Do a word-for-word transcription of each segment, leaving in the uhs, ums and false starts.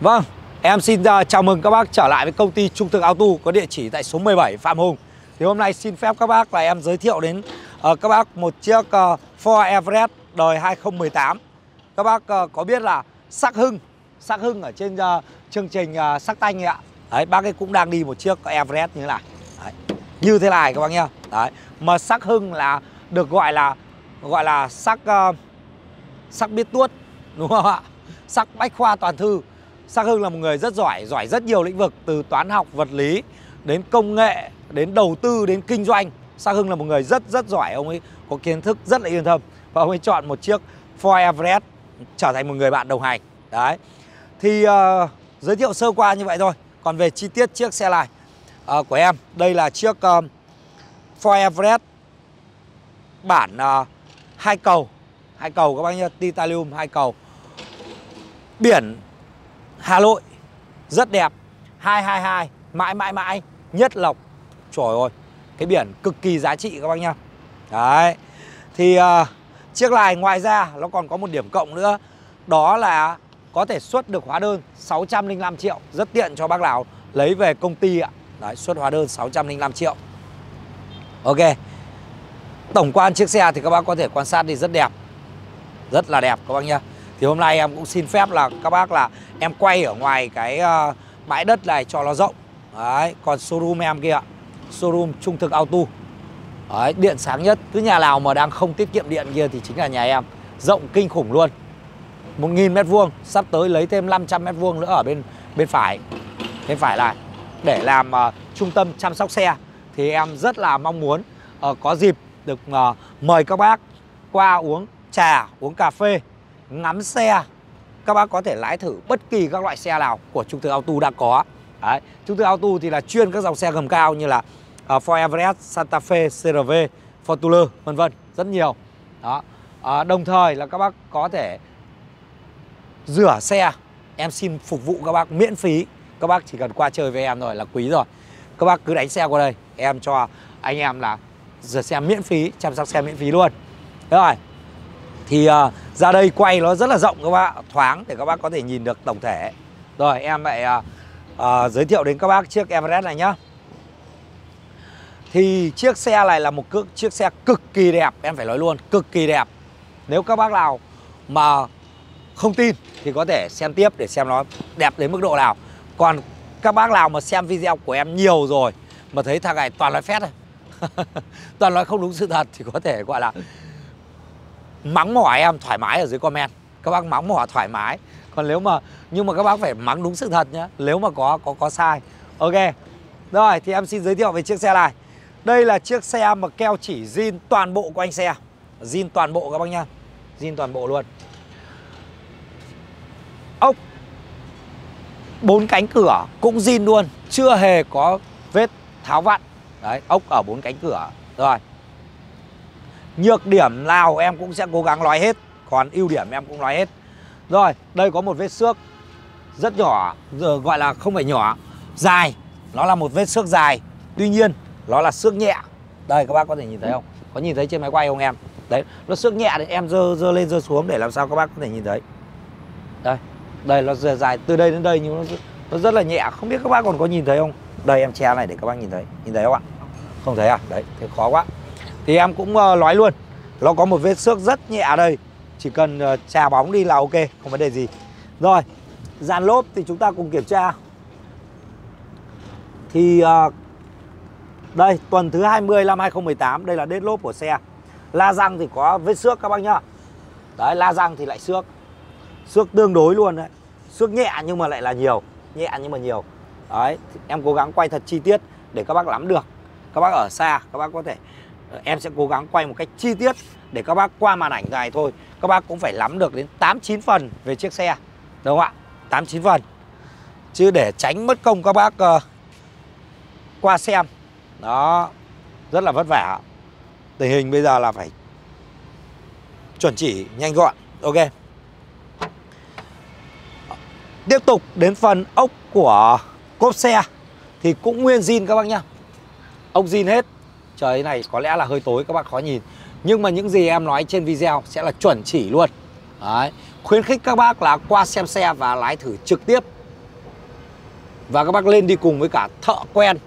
Vâng, em xin chào mừng các bác trở lại với công ty Trung Thương Auto có địa chỉ tại số mười bảy Phạm Hùng. Thì hôm nay xin phép các bác là em giới thiệu đến uh, các bác một chiếc uh, Ford Everest đời hai không một tám. Các bác uh, có biết là Sác Hưng, Sác Hưng ở trên uh, chương trình uh, Sác Tanh ạ. Đấy, bác ấy cũng đang đi một chiếc Everest như thế này. Đấy, như thế này các bác nhá. Đấy, mà Sác Hưng là được gọi là gọi là Sác uh, Sác biết tuốt, đúng không ạ? Sác bách khoa toàn thư. Sác Hưng là một người rất giỏi, giỏi rất nhiều lĩnh vực, từ toán học, vật lý đến công nghệ, đến đầu tư, đến kinh doanh. Sác Hưng là một người rất rất giỏi, ông ấy có kiến thức rất là yên tâm. Và ông ấy chọn một chiếc Ford Everest trở thành một người bạn đồng hành. Đấy. Thì uh, giới thiệu sơ qua như vậy thôi. Còn về chi tiết chiếc xe này uh, của em, đây là chiếc uh, Ford Everest bản uh, hai cầu, hai cầu các bác nhá, titanium hai cầu. Biển Hà Nội rất đẹp, hai hai hai mãi mãi mãi nhất lộc. Trời ơi, cái biển cực kỳ giá trị các bác nhá. Đấy. Thì uh, chiếc này ngoài ra nó còn có một điểm cộng nữa, đó là có thể xuất được hóa đơn sáu trăm lẻ năm triệu, rất tiện cho bác nào lấy về công ty ạ. Đấy, xuất hóa đơn sáu trăm lẻ năm triệu. Ok. Tổng quan chiếc xe thì các bác có thể quan sát thì rất đẹp, rất là đẹp các bác nhá. Thì hôm nay em cũng xin phép là các bác là em quay ở ngoài cái uh, bãi đất này cho nó rộng. Đấy, còn showroom em kia, showroom Trung Thực Auto. Đấy, điện sáng nhất. Cứ nhà nào mà đang không tiết kiệm điện kia thì chính là nhà em. Rộng kinh khủng luôn, một nghìn mét vuông, sắp tới lấy thêm năm trăm mét vuông nữa ở bên bên phải. Bên phải này để làm uh, trung tâm chăm sóc xe. Thì em rất là mong muốn uh, có dịp được uh, mời các bác qua uống trà, uống cà phê, ngắm xe. Các bác có thể lái thử bất kỳ các loại xe nào của Trung Thương Auto đã có. Đấy, Trung Thương Auto thì là chuyên các dòng xe gầm cao như là uh, Ford Everest, Santa Fe, xê rờ vê, Fortuner, vân vân, rất nhiều. Đó. Uh, đồng thời là các bác có thể rửa xe, em xin phục vụ các bác miễn phí. Các bác chỉ cần qua chơi với em rồi là quý rồi. Các bác cứ đánh xe qua đây, em cho anh em là rửa xe miễn phí, chăm sóc xe miễn phí luôn. Được rồi. Thì uh, ra đây quay nó rất là rộng các bác, thoáng để các bác có thể nhìn được tổng thể. Rồi em lại uh, uh, giới thiệu đến các bác chiếc Everest này nhá. Thì chiếc xe này là một chiếc xe cực kỳ đẹp, em phải nói luôn, cực kỳ đẹp. Nếu các bác nào mà không tin thì có thể xem tiếp để xem nó đẹp đến mức độ nào. Còn các bác nào mà xem video của em nhiều rồi mà thấy thằng này toàn nói phét này toàn nói không đúng sự thật thì có thể gọi là mắng mỏ em thoải mái ở dưới comment. Các bác mắng mỏ thoải mái. Còn nếu mà nhưng mà các bác phải mắng đúng sự thật nhá, nếu mà có có có sai. Ok. Rồi thì em xin giới thiệu về chiếc xe này. Đây là chiếc xe mà keo chỉ zin toàn bộ của anh xe. Zin toàn bộ các bác nhá. Zin toàn bộ luôn. Ốc bốn cánh cửa cũng zin luôn, chưa hề có vết tháo vặn. Đấy, ốc ở bốn cánh cửa. Rồi. Nhược điểm nào em cũng sẽ cố gắng nói hết, còn ưu điểm em cũng nói hết. Rồi, đây có một vết xước rất nhỏ, giờ gọi là không phải nhỏ, dài. Nó là một vết xước dài, tuy nhiên nó là xước nhẹ. Đây các bác có thể nhìn thấy không? Có nhìn thấy trên máy quay không em? Đấy, nó xước nhẹ đấy, em dơ, dơ lên dơ xuống để làm sao các bác có thể nhìn thấy. Đây, đây nó dài từ đây đến đây nhưng nó, nó rất là nhẹ. Không biết các bác còn có nhìn thấy không? Đây em che này để các bác nhìn thấy. Nhìn thấy không ạ? Không thấy à? Đấy, thế khó quá. Thì em cũng nói luôn, nó có một vết xước rất nhẹ ở đây, chỉ cần chà bóng đi là ok, không vấn đề gì. Rồi, dàn lốp thì chúng ta cùng kiểm tra. Thì đây, tuần thứ hai mươi năm hai không một tám, đây là đế lốp của xe. La răng thì có vết xước các bác nhá. Đấy, la răng thì lại xước, xước tương đối luôn đấy. Xước nhẹ nhưng mà lại là nhiều, nhẹ nhưng mà nhiều. Đấy, em cố gắng quay thật chi tiết để các bác nắm được. Các bác ở xa, các bác có thể... Em sẽ cố gắng quay một cách chi tiết để các bác qua màn ảnh này thôi, các bác cũng phải nắm được đến tám chín phần về chiếc xe, đúng không ạ? tám chín phần. Chứ để tránh mất công các bác uh, qua xem, đó, rất là vất vả. Tình hình bây giờ là phải chuẩn chỉ, nhanh gọn. Ok. Tiếp tục đến phần ốc của cốp xe. Thì cũng nguyên zin các bác nhá. Ốc zin hết. Trời này có lẽ là hơi tối các bác khó nhìn, nhưng mà những gì em nói trên video sẽ là chuẩn chỉ luôn. Đấy. Khuyến khích các bác là qua xem xe và lái thử trực tiếp và các bác lên đi cùng với cả thợ quen.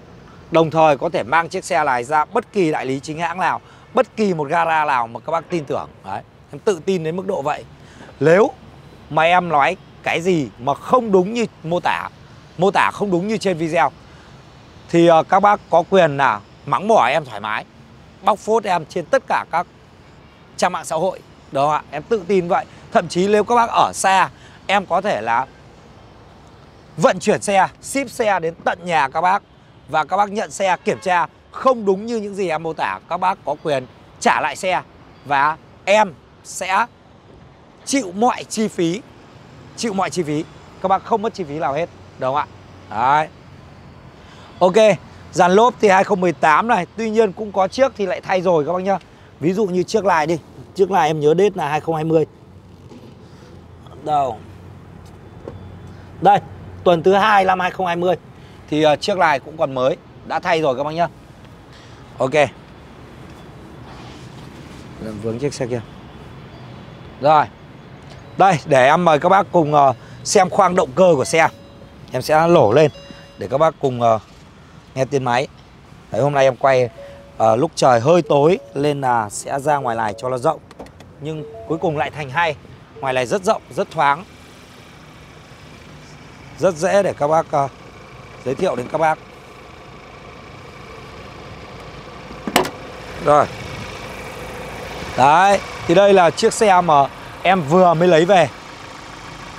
Đồng thời có thể mang chiếc xe này ra bất kỳ đại lý chính hãng nào, bất kỳ một gara nào mà các bác tin tưởng. Đấy, em tự tin đến mức độ vậy. Nếu mà em nói cái gì mà không đúng như mô tả, mô tả không đúng như trên video, thì các bác có quyền là mắng mỏ em thoải mái, bóc phốt em trên tất cả các trang mạng xã hội. Đó ạ, em tự tin vậy. Thậm chí nếu các bác ở xa, em có thể là vận chuyển xe, ship xe đến tận nhà các bác, và các bác nhận xe kiểm tra không đúng như những gì em mô tả, các bác có quyền trả lại xe và em sẽ chịu mọi chi phí. Chịu mọi chi phí, các bác không mất chi phí nào hết, đúng không ạ? Đấy. Ok, dàn lốp thì hai không một tám này, tuy nhiên cũng có chiếc thì lại thay rồi các bác nhá. Ví dụ như chiếc này đi, chiếc này em nhớ date là hai không hai không. Đâu? Đây, tuần thứ hai năm hai không hai không thì chiếc này cũng còn mới, đã thay rồi các bác nhá. Ok. Làm vướng chiếc xe kia. Rồi. Đây, để em mời các bác cùng xem khoang động cơ của xe. Em sẽ lổ lên để các bác cùng nghe tiếng máy. Đấy, hôm nay em quay à, lúc trời hơi tối nên là sẽ ra ngoài này cho nó rộng, nhưng cuối cùng lại thành hay. Ngoài này rất rộng, rất thoáng, rất dễ để các bác à, giới thiệu đến các bác. Rồi. Đấy, thì đây là chiếc xe mà em vừa mới lấy về,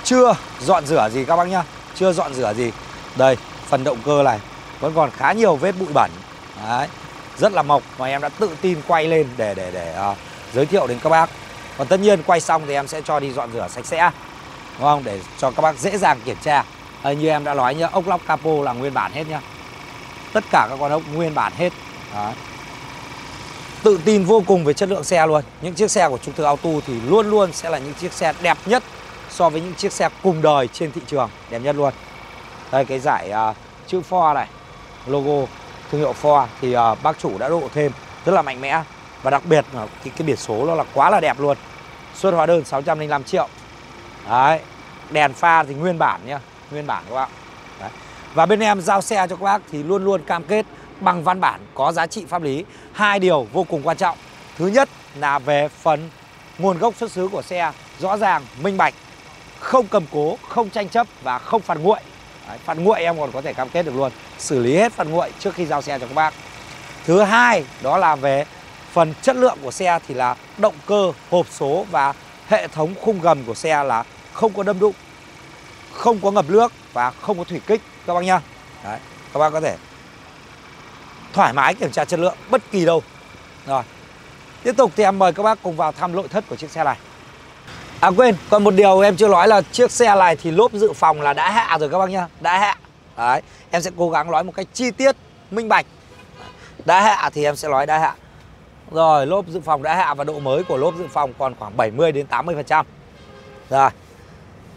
chưa dọn rửa gì các bác nhá, chưa dọn rửa gì. Đây, phần động cơ này vẫn còn khá nhiều vết bụi bẩn. Đấy, rất là mộc mà em đã tự tin quay lên để để để uh, giới thiệu đến các bác. Còn tất nhiên quay xong thì em sẽ cho đi dọn rửa sạch sẽ, đúng không? Để cho các bác dễ dàng kiểm tra. À, như em đã nói nhá, ốc lóc capo là nguyên bản hết nhá, tất cả các con ốc nguyên bản hết. Đấy. Tự tin vô cùng về chất lượng xe luôn. Những chiếc xe của Trung Thương Auto thì luôn luôn sẽ là những chiếc xe đẹp nhất so với những chiếc xe cùng đời trên thị trường, đẹp nhất luôn. Đây, cái giải uh, chữ Ford này, logo thương hiệu Ford thì uh, bác chủ đã độ thêm rất là mạnh mẽ, và đặc biệt là cái, cái biển số nó là quá là đẹp luôn. Xuất hóa đơn sáu trăm linh năm triệu. Đấy, đèn pha thì nguyên bản nhá, nguyên bản các bạn. Đấy. Và bên em giao xe cho các bác thì luôn luôn cam kết bằng văn bản có giá trị pháp lý hai điều vô cùng quan trọng. Thứ nhất là về phần nguồn gốc xuất xứ của xe rõ ràng, minh bạch, không cầm cố, không tranh chấp và không phạt nguội. Đấy, phạt nguội em còn có thể cam kết được luôn, xử lý hết phạt nguội trước khi giao xe cho các bác. Thứ hai đó là về phần chất lượng của xe thì là động cơ, hộp số và hệ thống khung gầm của xe là không có đâm đụng, không có ngập nước và không có thủy kích các bác nhá. Đấy, các bác có thể thoải mái kiểm tra chất lượng bất kỳ đâu. Rồi, tiếp tục thì em mời các bác cùng vào thăm nội thất của chiếc xe này. À quên, còn một điều em chưa nói là chiếc xe này thì lốp dự phòng là đã hạ rồi các bác nhá, đã hạ. Đấy, em sẽ cố gắng nói một cách chi tiết, minh bạch. Đã hạ thì em sẽ nói đã hạ. Rồi, lốp dự phòng đã hạ và độ mới của lốp dự phòng còn khoảng bảy mươi đến tám mươi phần trăm. Rồi.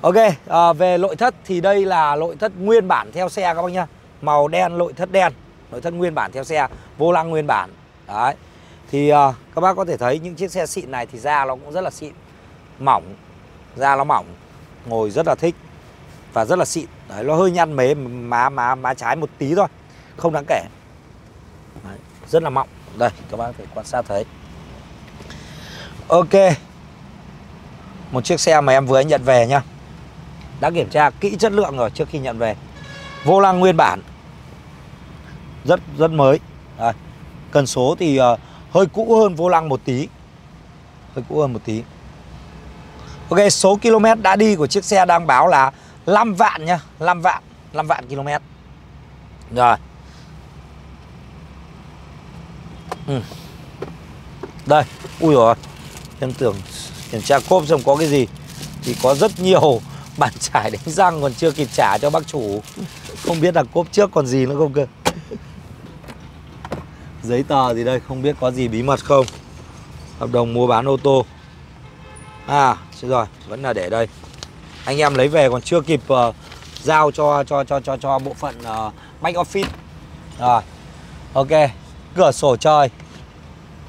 Ok, à, về nội thất thì đây là nội thất nguyên bản theo xe các bác nhá. Màu đen, nội thất đen, nội thất nguyên bản theo xe, vô lăng nguyên bản. Đấy. Thì uh, các bác có thể thấy những chiếc xe xịn này thì da nó cũng rất là xịn, mỏng, da nó mỏng, ngồi rất là thích và rất là xịn. Đấy, nó hơi nhăn mế má má má trái một tí thôi, không đáng kể. Đấy, rất là mỏng. Đây, các bác có thể quan sát thấy. Ok, một chiếc xe mà em vừa nhận về nhá, đã kiểm tra kỹ chất lượng rồi trước khi nhận về. Vô lăng nguyên bản, rất rất mới. Đây, cần số thì uh, hơi cũ hơn vô lăng một tí, hơi cũ hơn một tí. Ok, số km đã đi của chiếc xe đang báo là năm vạn nhá, năm vạn, năm vạn km. Rồi. Ừ. Đây, ui rồi, em tưởng kiểm tra cốp xem có cái gì thì có rất nhiều bàn chải đánh răng còn chưa kịp trả cho bác chủ, không biết là cốp trước còn gì nữa không cơ. Giấy tờ gì đây, không biết có gì bí mật không. Hợp đồng mua bán ô tô. À, chết rồi, vẫn là để đây. Anh em lấy về còn chưa kịp uh, giao cho cho cho cho cho bộ phận uh, back office. Rồi. Ok, cửa sổ trời.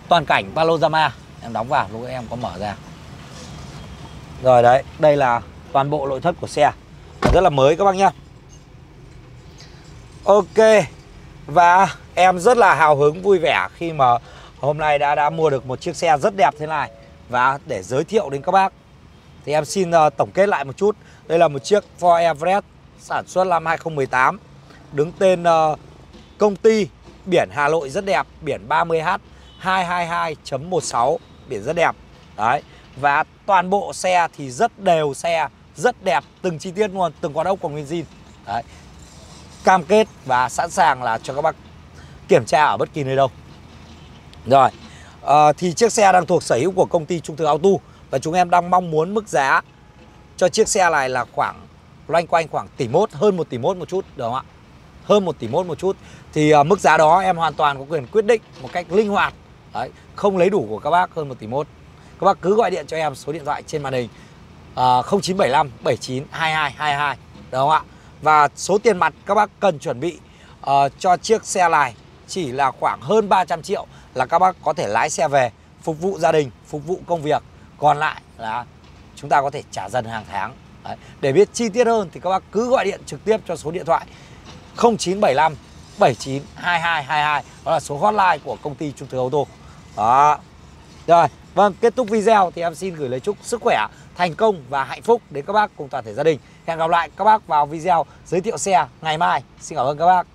Toàn cảnh panorama, em đóng vào lúc em có mở ra. Rồi đấy, đây là toàn bộ nội thất của xe. Rất là mới các bác nhá. Ok, và em rất là hào hứng vui vẻ khi mà hôm nay đã đã mua được một chiếc xe rất đẹp thế này. Và để giới thiệu đến các bác thì em xin uh, tổng kết lại một chút. Đây là một chiếc Ford Everest sản xuất năm hai không một tám, đứng tên uh, công ty, biển Hà Nội rất đẹp, biển ba mươi H hai hai hai chấm một sáu, biển rất đẹp. Đấy, và toàn bộ xe thì rất đều xe, rất đẹp, từng chi tiết luôn, từng con ốc còn nguyên zin. Đấy, cam kết và sẵn sàng là cho các bác kiểm tra ở bất kỳ nơi đâu. Rồi, à, thì chiếc xe đang thuộc sở hữu của công ty Trung Thương Auto. Và chúng em đang mong muốn mức giá cho chiếc xe này là khoảng loanh quanh khoảng tỷ mốt, hơn một tỷ mốt một chút, được không ạ? Hơn một tỷ mốt một chút. Thì à, mức giá đó em hoàn toàn có quyền quyết định một cách linh hoạt. Đấy, không lấy đủ của các bác hơn một tỷ mốt. Các bác cứ gọi điện cho em số điện thoại trên màn hình à, không chín bảy lăm bảy chín hai hai hai hai, được không ạ? Và số tiền mặt các bác cần chuẩn bị uh, cho chiếc xe này chỉ là khoảng hơn ba trăm triệu là các bác có thể lái xe về, phục vụ gia đình, phục vụ công việc. Còn lại là chúng ta có thể trả dần hàng tháng. Đấy. Để biết chi tiết hơn thì các bác cứ gọi điện trực tiếp cho số điện thoại không chín bảy lăm bảy chín hai hai hai hai. Đó là số hotline của công ty Trung Thương Auto. Đó. Rồi, vâng, kết thúc video thì em xin gửi lời chúc sức khỏe, thành công và hạnh phúc đến các bác cùng toàn thể gia đình. Hẹn gặp lại các bác vào video giới thiệu xe ngày mai. Xin cảm ơn các bác.